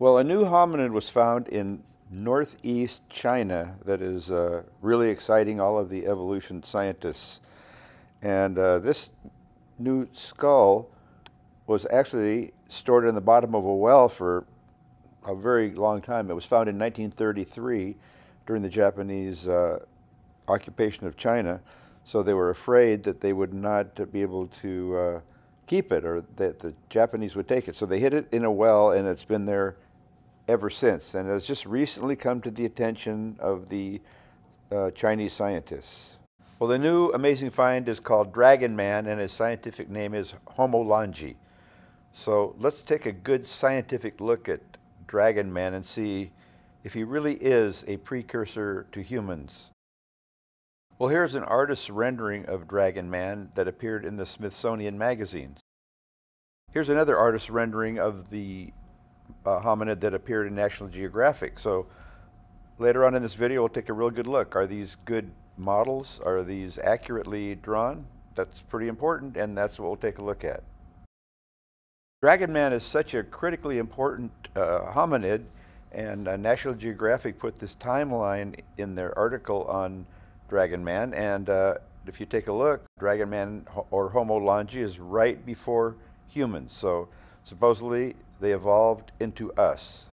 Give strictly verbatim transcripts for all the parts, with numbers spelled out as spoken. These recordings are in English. Well, a new hominid was found in northeast China that is uh, really exciting all of the evolution scientists. And uh, this new skull was actually stored in the bottom of a well for a very long time. It was found in nineteen thirty-three during the Japanese uh, occupation of China. So they were afraid that they would not be able to uh, keep it, or that the Japanese would take it. So they hid it in a well, and it's been there ever since. And it has just recently come to the attention of the uh, Chinese scientists. Well, the new amazing find is called Dragon Man, and his scientific name is Homo longi. So let's take a good scientific look at Dragon Man and see if he really is a precursor to humans. Well, here's an artist's rendering of Dragon Man that appeared in the Smithsonian magazines. Here's another artist's rendering of the uh, hominid that appeared in National Geographic. So later on in this video, we'll take a real good look. Are these good models? Are these accurately drawn? That's pretty important, and that's what we'll take a look at. Dragon Man is such a critically important uh, hominid, and uh, National Geographic put this timeline in their article on Dragon Man, and uh, if you take a look, Dragon Man or Homo longi is right before humans, so supposedly they evolved into us.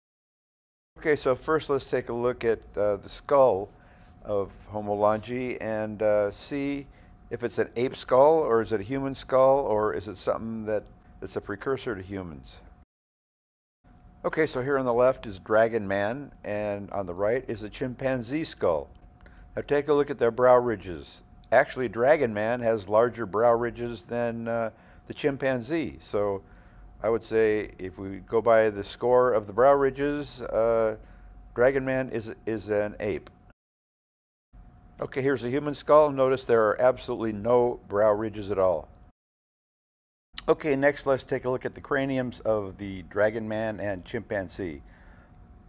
Okay, so first let's take a look at uh, the skull of Homo longi and uh, see if it's an ape skull, or is it a human skull, or is it something that it's a precursor to humans. Okay, so here on the left is Dragon Man, and on the right is a chimpanzee skull. Now take a look at their brow ridges. Actually, Dragon Man has larger brow ridges than uh, the chimpanzee. So I would say if we go by the score of the brow ridges, uh, Dragon Man is, is an ape. Okay, here's a human skull. Notice there are absolutely no brow ridges at all. Okay, next let's take a look at the craniums of the Dragon Man and chimpanzee.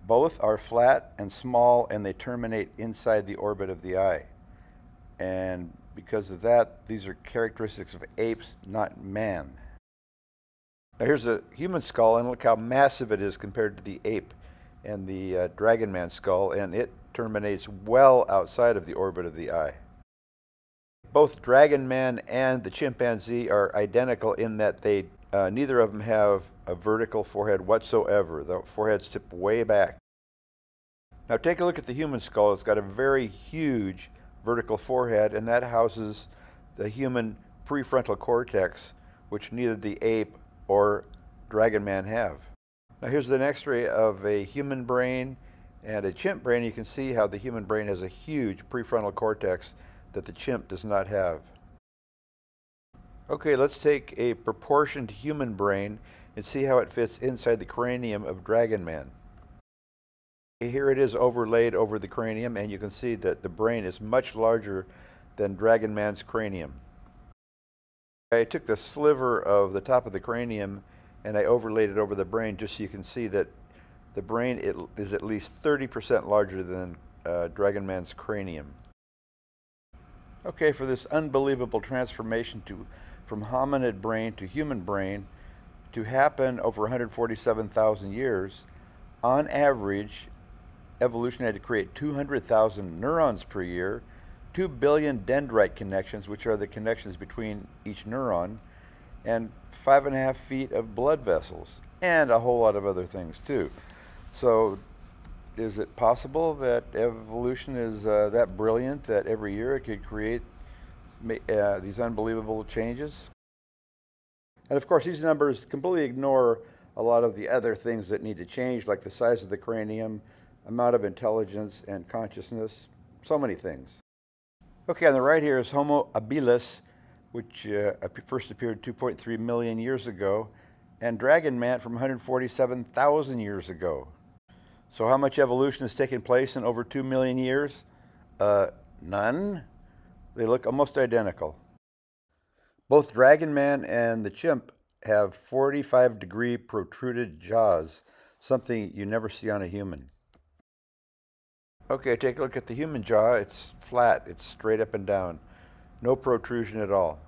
Both are flat and small, and they terminate inside the orbit of the eye. And because of that, these are characteristics of apes, not man. Now here's a human skull, and look how massive it is compared to the ape and the uh, Dragon Man skull, and it terminates well outside of the orbit of the eye. Both Dragon Man and the chimpanzee are identical in that they Uh, neither of them have a vertical forehead whatsoever. The foreheads tip way back. Now take a look at the human skull. It's got a very huge vertical forehead, and that houses the human prefrontal cortex, which neither the ape or Dragon Man have. Now here's an X-ray of a human brain and a chimp brain. You can see how the human brain has a huge prefrontal cortex that the chimp does not have. Okay, let's take a proportioned human brain and see how it fits inside the cranium of Dragon Man. Here it is overlaid over the cranium, and you can see that the brain is much larger than Dragon Man's cranium. I took the sliver of the top of the cranium and I overlaid it over the brain, just so you can see that the brain is at least thirty percent larger than uh, Dragon Man's cranium. Okay, for this unbelievable transformation to from hominid brain to human brain to happen over one hundred forty-seven thousand years, on average, evolution had to create two hundred thousand neurons per year, two billion dendrite connections, which are the connections between each neuron, and five and a half feet of blood vessels, and a whole lot of other things too. So is it possible that evolution is uh, that brilliant that every year it could create uh, these unbelievable changes? And of course, these numbers completely ignore a lot of the other things that need to change, like the size of the cranium, amount of intelligence and consciousness, so many things. Okay, on the right here is Homo habilis, which uh, first appeared two point three million years ago, and Dragon Man from one hundred forty-seven thousand years ago. So how much evolution has taken place in over two million years? Uh, none. They look almost identical. Both Dragon Man and the chimp have forty-five degree protruded jaws, something you never see on a human. Okay, take a look at the human jaw. It's flat, it's straight up and down. No protrusion at all.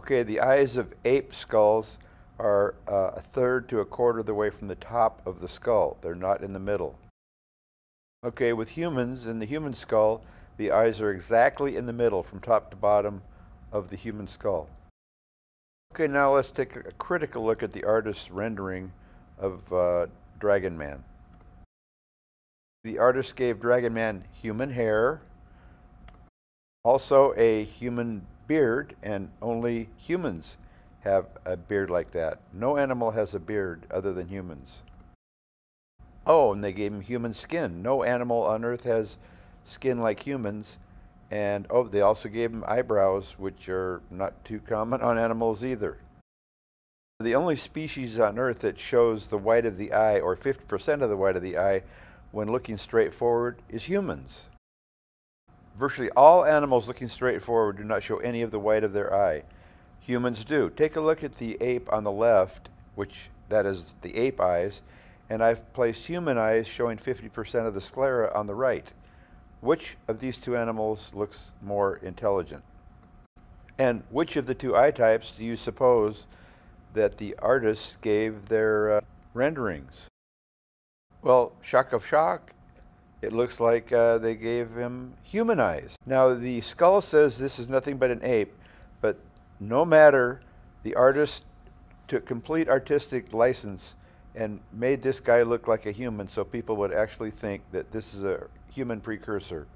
Okay, the eyes of ape skulls are uh, a third to a quarter of the way from the top of the skull. They're not in the middle. Okay, with humans, in the human skull, the eyes are exactly in the middle from top to bottom of the human skull. Okay, now let's take a critical look at the artist's rendering of uh, Dragon Man. The artist gave Dragon Man human hair, also a human beard, and only humans have a beard like that. No animal has a beard other than humans. Oh, and they gave him human skin. No animal on Earth has skin like humans. And oh, they also gave him eyebrows, which are not too common on animals either. The only species on Earth that shows the white of the eye, or fifty percent of the white of the eye, when looking straight forward is humans. Virtually all animals looking straight forward do not show any of the white of their eye. Humans do. Take a look at the ape on the left, which that is the ape eyes, and I've placed human eyes showing fifty percent of the sclera on the right. Which of these two animals looks more intelligent? And which of the two eye types do you suppose that the artists gave their uh, renderings? Well, shock of shock, it looks like uh, they gave him human eyes. Now, the skull says this is nothing but an ape, but no matter, the artist took complete artistic license and made this guy look like a human so people would actually think that this is a human precursor.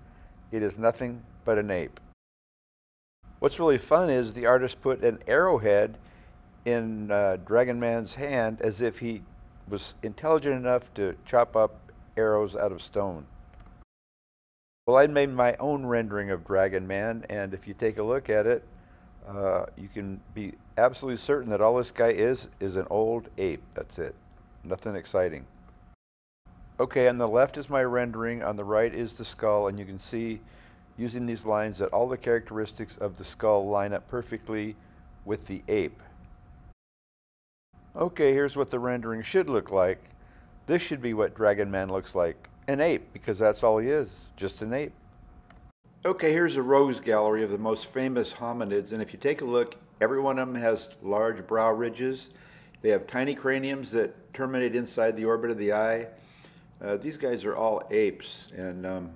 It is nothing but an ape. What's really fun is the artist put an arrowhead in uh, Dragon Man's hand as if he was intelligent enough to chop up arrows out of stone. Well, I made my own rendering of Dragon Man, and if you take a look at it, uh, you can be absolutely certain that all this guy is is an old ape. That's it. Nothing exciting. Okay, on the left is my rendering, on the right is the skull, and you can see using these lines that all the characteristics of the skull line up perfectly with the ape. Okay, here's what the rendering should look like. This should be what Dragon Man looks like, an ape, because that's all he is, just an ape. Okay, here's a rogues gallery of the most famous hominids, and if you take a look, every one of them has large brow ridges. They have tiny craniums that terminate inside the orbit of the eye. Uh, these guys are all apes, and um,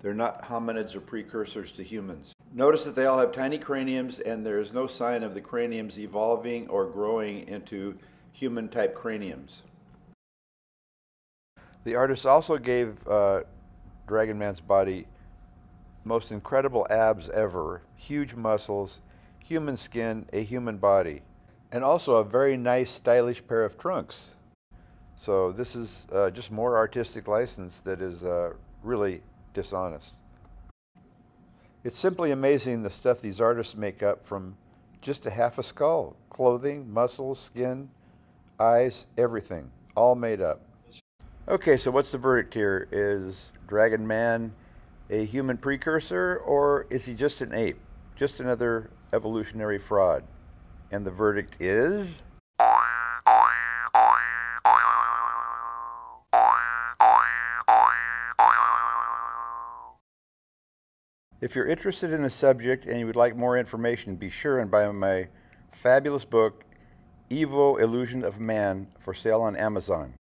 they're not hominids or precursors to humans. Notice that they all have tiny craniums, and there is no sign of the craniums evolving or growing into human-type craniums. The artist also gave uh, Dragon Man's body most incredible abs ever, huge muscles, human skin, a human body, and also a very nice, stylish pair of trunks. So this is uh, just more artistic license that is uh, really dishonest. It's simply amazing the stuff these artists make up from just a half a skull. Clothing, muscles, skin, eyes, everything, all made up. Okay, so what's the verdict here? Is Dragon Man a human precursor, or is he just an ape? Just another evolutionary fraud. And the verdict is... If you're interested in the subject and you would like more information, be sure and buy my fabulous book, Evo Illusion of Man, for sale on Amazon.